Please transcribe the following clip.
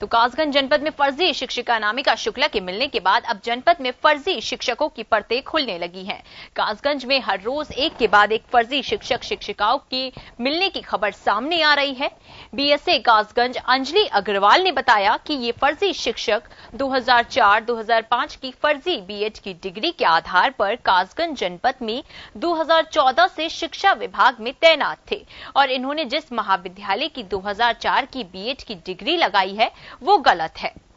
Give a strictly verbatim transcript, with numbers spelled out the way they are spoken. तो कासगंज जनपद में फर्जी शिक्षिका अनामिका शुक्ला के मिलने के बाद अब जनपद में फर्जी शिक्षकों की परतें खुलने लगी हैं। कासगंज में हर रोज एक के बाद एक फर्जी शिक्षक शिक्षिकाओं की मिलने की खबर सामने आ रही है। बीएसए कासगंज अंजलि अग्रवाल ने बताया कि ये फर्जी शिक्षक दो हज़ार चार दो हज़ार पाँच की फर्जी बीएड की डिग्री के आधार पर कासगंज जनपद में दो हज़ार चौदह से शिक्षा विभाग में तैनात थे और इन्होंने जिस महाविद्यालय की दो हज़ार चार की बीएड की डिग्री लगाई है वो गलत है।